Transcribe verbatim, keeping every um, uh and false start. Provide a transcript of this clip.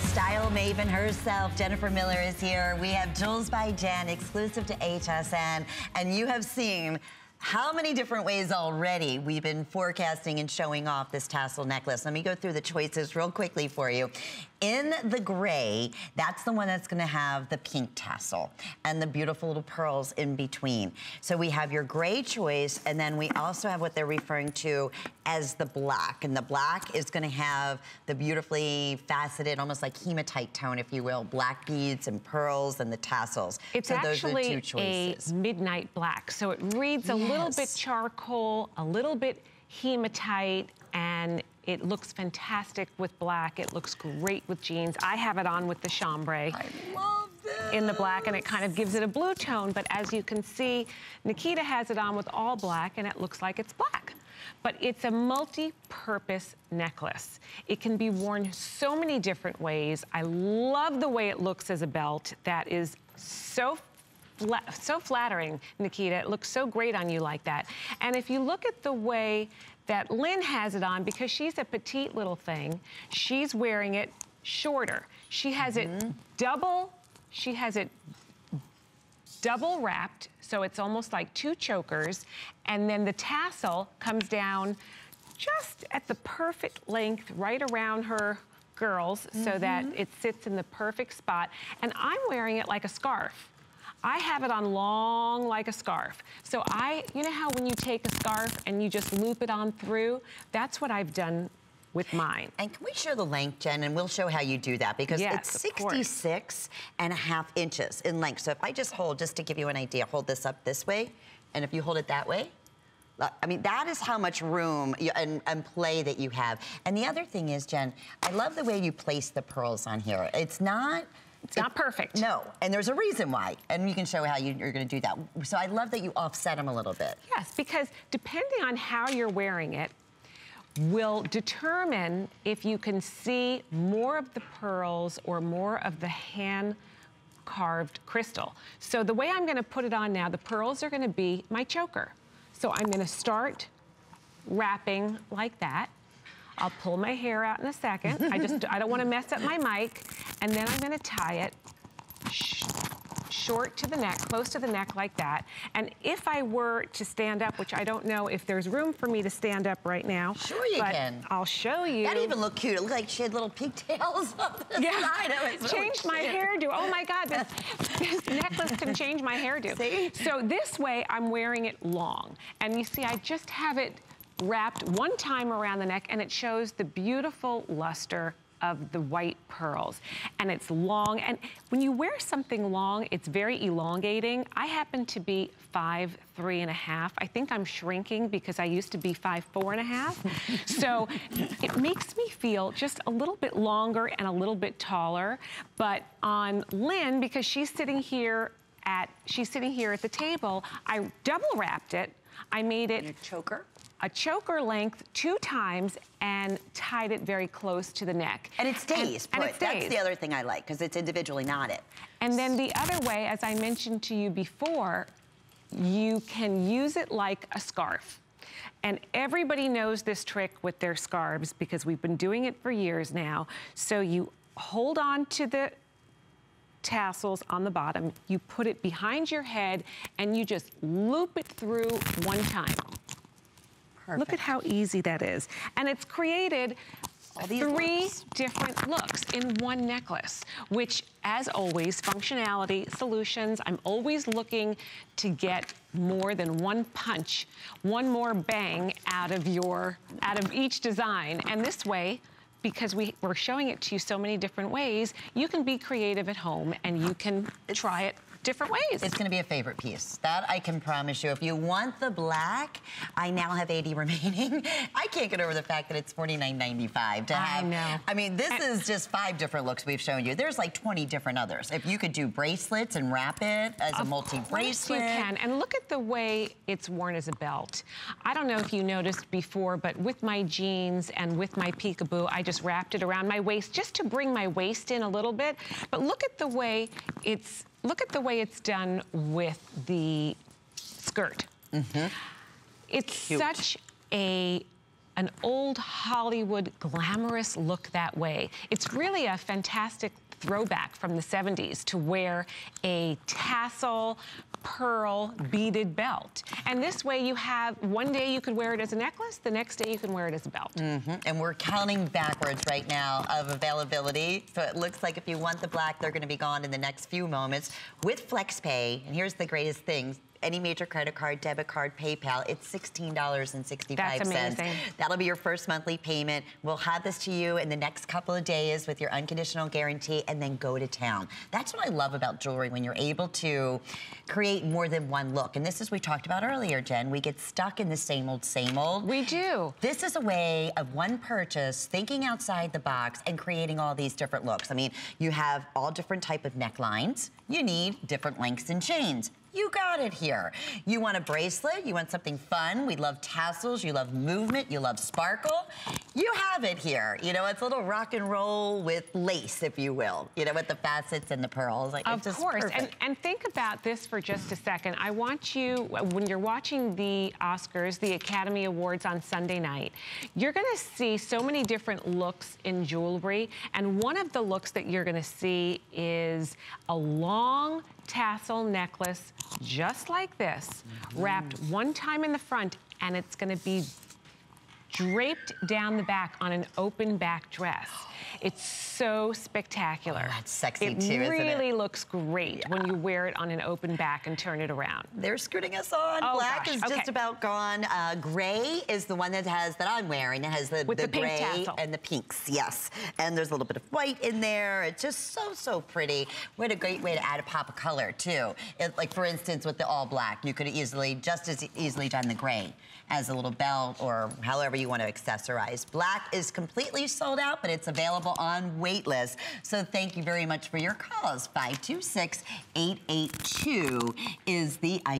Style maven herself, Jennifer Miller, is here. We have Jewels by Jen, exclusive to H S N, and you have seen how many different ways already we've been forecasting and showing off this tassel necklace. Let me go through the choices real quickly for you. In the gray, that's the one that's going to have the pink tassel and the beautiful little pearls in between. So we have your gray choice, and then we also have what they're referring to as the black. And the black is going to have the beautifully faceted, almost like hematite tone, if you will, black beads and pearls and the tassels. It's so actually those are the two choices. A midnight black, so it reads a yes. little bit charcoal, a little bit hematite, and it looks fantastic with black. It looks great with jeans. I have it on with the chambray. I love this. In the black, and it kind of gives it a blue tone, but as you can see, Nikita has it on with all black, and it looks like it's black. But it's a multi-purpose necklace. It can be worn so many different ways. I love the way it looks as a belt. That is so fla so flattering, Nikita. It looks so great on you like that. And if you look at the way that Lynn has it on, because she's a petite little thing, she's wearing it shorter. She has mm-hmm. it double, she has it double wrapped, so it's almost like two chokers, and then the tassel comes down just at the perfect length right around her girls, mm-hmm. so that it sits in the perfect spot. And I'm wearing it like a scarf. I have it on long like a scarf. So I, you know how when you take a scarf and you just loop it on through? That's what I've done with mine. And can we show the length, Jen? And we'll show how you do that, because yes, it's sixty-six and a half inches in length. So if I just hold, just to give you an idea, hold this up this way, and if you hold it that way, I mean, that is how much room and, and play that you have. And the other thing is, Jen, I love the way you place the pearls on here. It's not... It's not perfect. No, and there's a reason why, and you can show how you, you're going to do that. So I love that you offset them a little bit. Yes, because depending on how you're wearing it will determine if you can see more of the pearls or more of the hand-carved crystal. So the way I'm going to put it on now, the pearls are going to be my choker. So I'm going to start wrapping like that. I'll pull my hair out in a second. I just, I don't want to mess up my mic. And then I'm going to tie it sh short to the neck, close to the neck like that. And if I were to stand up, which I don't know if there's room for me to stand up right now. Sure you but can. I'll show you. That even looked cute. It looked like she had little pigtails on the yeah. side. It was changed really my hairdo. Oh my God, this, this necklace can change my hairdo. See? So this way I'm wearing it long. And you see, I just have it wrapped one time around the neck, and it shows the beautiful luster of the white pearls. And it's long, and when you wear something long, it's very elongating. I happen to be five, three and a half. I think I'm shrinking because I used to be five, four and a half. So it makes me feel just a little bit longer and a little bit taller. But on Lynn, because she's sitting here at, she's sitting here at the table, I double wrapped it. I made it- Your choker? A choker length two times and tied it very close to the neck. And it stays put. And it stays. That's the other thing I like, because it's individually knotted. And then the other way, as I mentioned to you before, you can use it like a scarf. And everybody knows this trick with their scarves, because we've been doing it for years now. So you hold on to the tassels on the bottom, you put it behind your head, and you just loop it through one time. Perfect. Look at how easy that is. And it's created all these three looks. different looks in one necklace, which, as always, functionality, solutions. I'm always looking to get more than one punch, one more bang out of your, out of each design. And this way, because we, we're showing it to you so many different ways, you can be creative at home, and you can try it different ways. It's gonna be a favorite piece. That I can promise you. If you want the black, I now have eighty remaining. I can't get over the fact that it's forty-nine ninety-five to have. I know. I mean, this and is just five different looks we've shown you. There's like twenty different others. If you could do bracelets and wrap it as a multi-bracelet. You can, and look at the way it's worn as a belt. I don't know if you noticed before, but with my jeans and with my peekaboo, I just wrapped it around my waist just to bring my waist in a little bit. But look at the way it's Look at the way it's done with the skirt. Mm-hmm. It's Cute. such a an old Hollywood glamorous look that way. It's really a fantastic throwback from the seventies to wear a tassel, pearl, beaded belt. And this way you have, one day you could wear it as a necklace, the next day you can wear it as a belt. Mm-hmm. And we're counting backwards right now of availability. So it looks like if you want the black, they're gonna be gone in the next few moments with FlexPay. And here's the greatest thing. Any major credit card, debit card, PayPal, it's sixteen dollars and sixty-five cents. That's amazing. That'll be your first monthly payment. We'll have this to you in the next couple of days with your unconditional guarantee, and then go to town. That's what I love about jewelry, when you're able to create more than one look. And this is, we talked about earlier, Jen, we get stuck in the same old, same old. We do. This is a way of one purchase, thinking outside the box and creating all these different looks. I mean, you have all different type of necklines. You need different lengths and chains. You got it here. You want a bracelet, you want something fun, we love tassels, you love movement, you love sparkle. You have it here. You know, it's a little rock and roll with lace, if you will. You know, with the facets and the pearls. Like, of course, and, and think about this for just a second. I want you, when you're watching the Oscars, the Academy Awards on Sunday night, you're gonna see so many different looks in jewelry, and one of the looks that you're gonna see is a long tassel necklace just like this, mm-hmm. wrapped one time in the front, and it's going to be draped down the back on an open back dress. It's so spectacular. Oh, that's sexy it too, isn't it? It really looks great yeah. when you wear it on an open back and turn it around. They're scooting us on. Oh, Black gosh. is okay. just about gone. Uh, gray is the one that has, that I'm wearing, that has the, With the, the pink gray tassel. and the pinks, yes. And there's a little bit of white in there. It's just so, so pretty. What a great way to add a pop of color too. It, like for instance, with the all black, you could have easily, just as easily done the gray as a little belt or however you want to accessorize. Black is completely sold out, but it's available on waitlist. So thank you very much for your calls. five two six, eight eight two is the